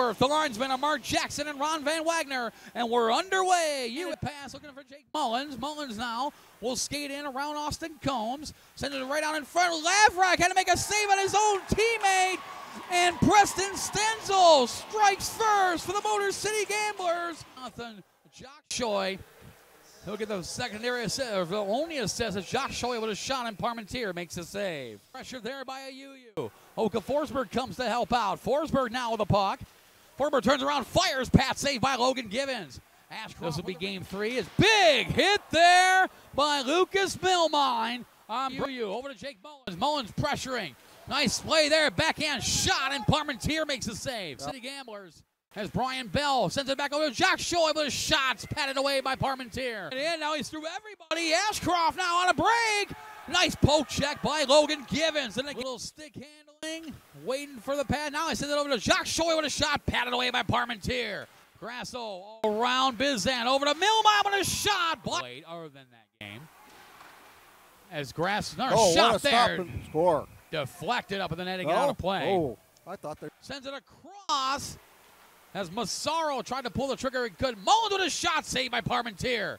Ellsworth, the linesman of Mark Jackson and Ron Van Wagner, and we're underway. You pass looking for Jake Mullins. Mullins now will skate in around Austin Combs, send it right out in front. Lavrack had to make a save on his own teammate, and Preston Stenzel strikes first for the Motor City Gamblers. Jonathan Jockshoy, he'll get the secondary assist, or the only assist, as Jockshoy with a shot, and Parmentier makes the save. Pressure there by a UU. Oka Forsberg comes to help out. Forsberg now with the puck. Forsberg turns around, fires, pat save by Logan Gibbons. This will be game three. It's big hit there by Lucas Milmine on UU. Over to Jake Mullins. Mullins pressuring. Nice play there. Backhand shot, and Parmentier makes the save. Yep. City Gamblers. As Brian Bell sends it back over to Jockshoy with a shot, patted away by Parmentier. And now he's through everybody. Ashcroft now on a break. Nice poke check by Logan Givens. And a little stick handling, waiting for the pad. Now he sends it over to Jockshoy with a shot, patted away by Parmentier. Grasso all around Bizan, over to Milmond with a shot. Wait, other than that game. As Grasso, another shot there. Stop and score. Deflected up in the net again, out of play. Oh, I thought they sends it across. As Massaro tried to pull the trigger, he couldn't. Mullins with a shot, saved by Parmentier.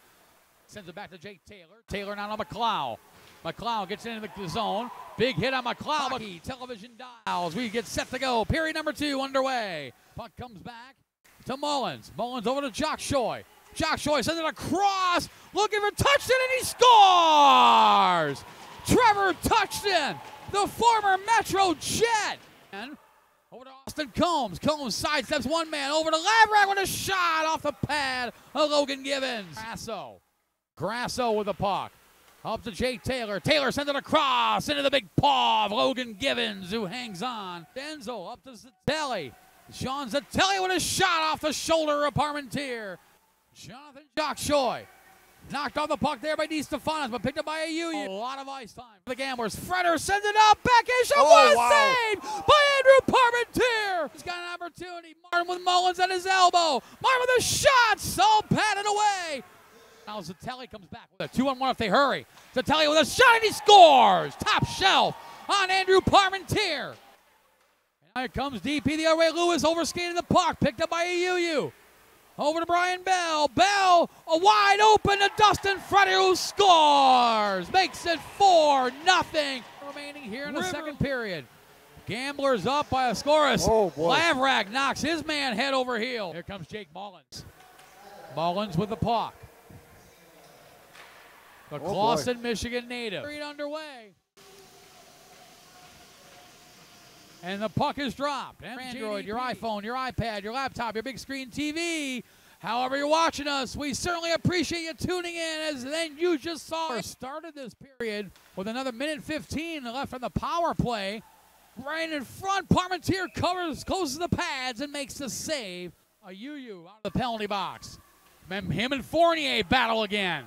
Sends it back to Jay Taylor. Taylor now to McLeod. McLeod gets into the zone. Big hit on McLeod. Hockey television dials. We get set to go. Period number two underway. Puck comes back to Mullins. Mullins over to Jockshoy. Jockshoy sends it across. Looking for Touchton, and he scores! Trevor Touchton, the former Metro Jet. And over to Austin Combs. Combs sidesteps one man. Over to Lavrack with a shot off the pad of Logan Gibbons. Grasso with the puck. Up to Jay Taylor. Taylor sends it across into the big paw of Logan Gibbons, who hangs on. Denzel up to Zatelli. Sean Zatelli with a shot off the shoulder of Parmentier. Jonathan Jockshoy. Knocked off the puck there by De Stefanis, but picked up by a UU. A lot of ice time for the Gamblers. Freder sends it up. Back issue. Save by Andrew Parmentier. He's got an opportunity. Martin with Mullins at his elbow. Martin with a shot. All patted away. Now Zatelli comes back with a 2-on-1 if they hurry. Zatelli with a shot, and he scores. Top shelf on Andrew Parmentier. And here comes DP the other way. Lewis overskated the puck. Picked up by a UU. Over to Brian Bell. Bell, a wide open to Dustin Freddy, who scores. Makes it 4-0. Remaining here in the second period. Gamblers up by a score. Lavrack knocks his man head over heel. Here comes Jake Mullins. Mullins with the puck. The Clawson, Michigan native. Underway. And the puck is dropped. Android, your iPhone, your iPad, your laptop, your big screen TV, however you're watching us, we certainly appreciate you tuning in, as then you just saw it. Started this period with another 1:15 left on the power play. Right in front, Parmentier closes the pads and makes the save. A UU out of the penalty box. Him and Fournier battle again.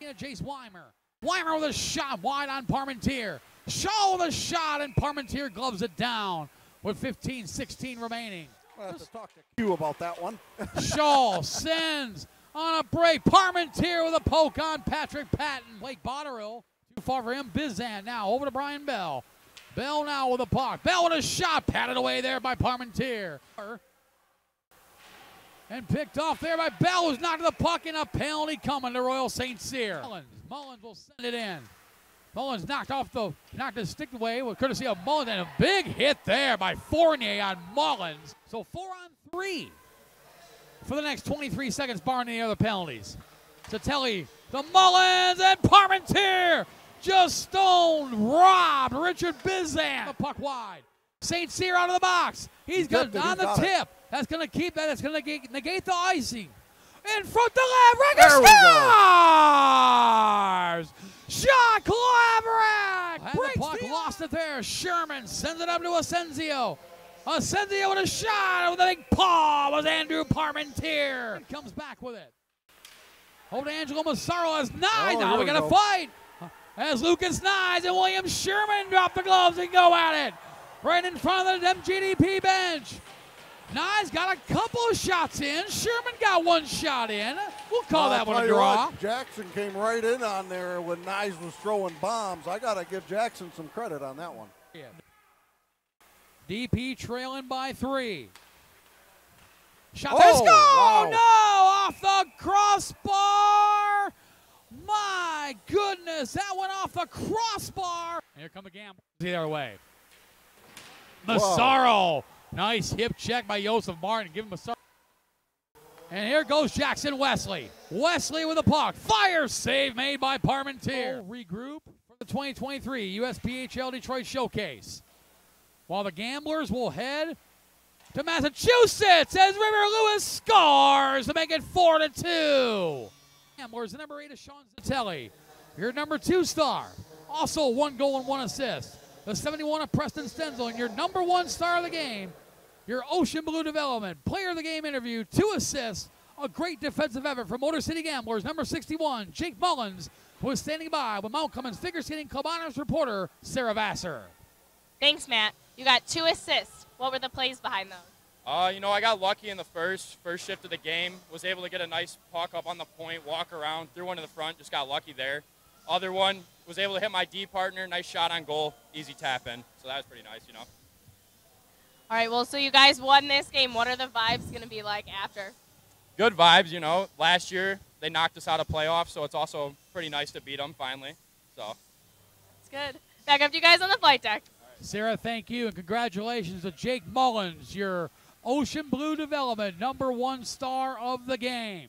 Jace Weimer. Weimer with a shot wide on Parmentier. Shaw with a shot, and Parmentier gloves it down with 15-16 remaining. I'll have to talk to Q about that one. Shaw sends on a break. Parmentier with a poke on Patrick Patton. Blake Botterill, too far for him. Bizan now over to Brian Bell. Bell now with a puck. Bell with a shot, patted away there by Parmentier. And picked off there by Bell, who's knocked the puck, and a penalty coming to Royal St. Cyr. Mullins will send it in. Mullins knocked his stick away with courtesy of Mullins, and a big hit there by Fournier on Mullins. So 4-on-3 for the next 23 seconds, barring any other penalties. Zatelli, the Mullins, and Parmentier just stoned, robbed Richard Bizan. The puck wide. St. Cyr out of the box. He's got on the tip. That's going to keep that. That's going to negate the icing. In front to Lavrack, scores! Shot, Lavrack! Breaks the puck, lost it there. Sherman sends it up to Asensio. Asensio with a shot. With a big paw was Andrew Parmentier. And comes back with it. Over to Angelo Massaro as Nye. Now we got a fight. As Lucas Nye and William Sherman drop the gloves and go at it. Right in front of the MGDP bench. Nye's got a couple of shots in. Sherman got one shot in. We'll call that one a draw. What, Jackson came right in on there when Nye's was throwing bombs. I got to give Jackson some credit on that one. Yeah. DP trailing by 3. Shot there. Score! Wow. No! Off the crossbar! My goodness, that went off the crossbar. Here come the Gamblers the other way. Massaro. Whoa. Nice hip check by Joseph Martin. Give him Massaro. And here goes Jackson Wesley. Wesley with a puck. Fire save made by Parmentier. Regroup for the 2023 USPHL Detroit Showcase. While the Gamblers will head to Massachusetts as River Lewis scores to make it 4-2. Gamblers, the number 8 is Sean Zatelli, your number 2 star. Also 1 goal and 1 assist. The 71 of Preston Stenzel, and your number 1 star of the game, your Ocean Blue Development player of the game interview, 2 assists, a great defensive effort from Motor City Gamblers, number 61, Jake Mullins, who is standing by with Mount Cummins Figure Skating Club Honors reporter, Sarah Vassar. Thanks, Matt. You got 2 assists. What were the plays behind those? I got lucky in the first shift of the game, was able to get a nice puck up on the point, walk around, threw one to the front, just got lucky there. Other one, was able to hit my D partner, nice shot on goal, easy tap in. So that was pretty nice, All right, well, so you guys won this game. What are the vibes going to be like after? Good vibes, Last year they knocked us out of playoffs, so it's also pretty nice to beat them finally. So it's good. Back up to you guys on the flight deck. All right. Sarah, thank you, and congratulations to Jake Mullins, your Ocean Blue Development number 1 star of the game.